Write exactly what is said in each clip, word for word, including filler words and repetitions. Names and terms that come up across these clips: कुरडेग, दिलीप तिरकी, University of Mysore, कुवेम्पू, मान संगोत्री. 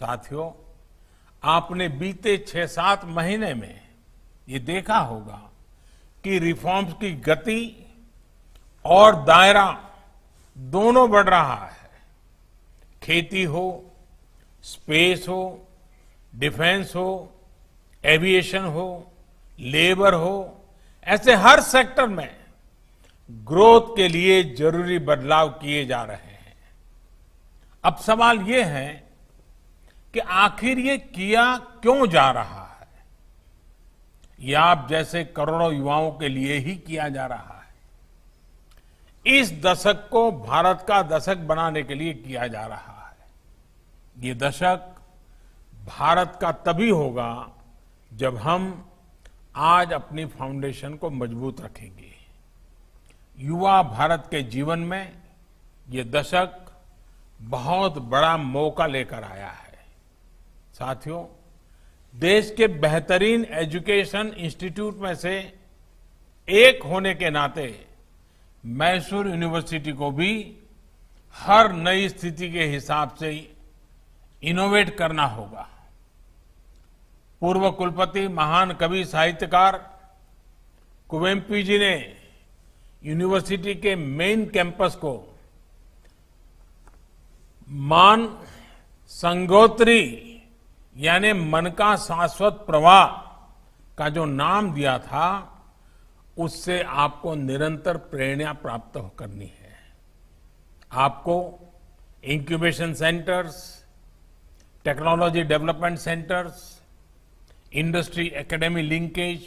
साथियों, आपने बीते छह सात महीने में ये देखा होगा कि रिफॉर्म्स की गति और दायरा दोनों बढ़ रहा है। खेती हो, स्पेस हो, डिफेंस हो, एविएशन हो, लेबर हो, ऐसे हर सेक्टर में ग्रोथ के लिए जरूरी बदलाव किए जा रहे हैं। अब सवाल ये है कि आखिर ये किया क्यों जा रहा है? यह आप जैसे करोड़ों युवाओं के लिए ही किया जा रहा है। इस दशक को भारत का दशक बनाने के लिए किया जा रहा है। ये दशक भारत का तभी होगा जब हम आज अपनी फाउंडेशन को मजबूत रखेंगे। युवा भारत के जीवन में ये दशक बहुत बड़ा मौका लेकर आया है। साथियों, देश के बेहतरीन एजुकेशन इंस्टीट्यूट में से एक होने के नाते मैसूर यूनिवर्सिटी को भी हर नई स्थिति के हिसाब से इनोवेट करना होगा। पूर्व कुलपति महान कवि साहित्यकार कुवेम्पू जी ने यूनिवर्सिटी के मेन कैंपस को मान संगोत्री यानी मन का शाश्वत प्रवाह का जो नाम दिया था, उससे आपको निरंतर प्रेरणा प्राप्त करनी है। आपको incubation centres, technology development centres, industry academy linkage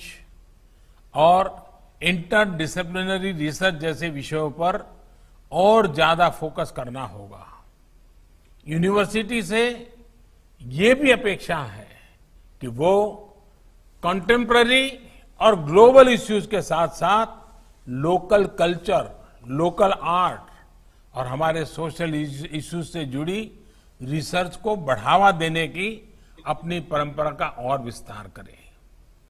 और इंटरडिसिप्लिनरी रिसर्च जैसे विषयों पर और ज्यादा फोकस करना होगा। यूनिवर्सिटी से ये भी अपेक्षा है कि वो कंटेम्प्ररी और ग्लोबल इश्यूज के साथ साथ लोकल कल्चर, लोकल आर्ट और हमारे सोशल इश्यूज से जुड़ी रिसर्च को बढ़ावा देने की अपनी परंपरा का और विस्तार करें।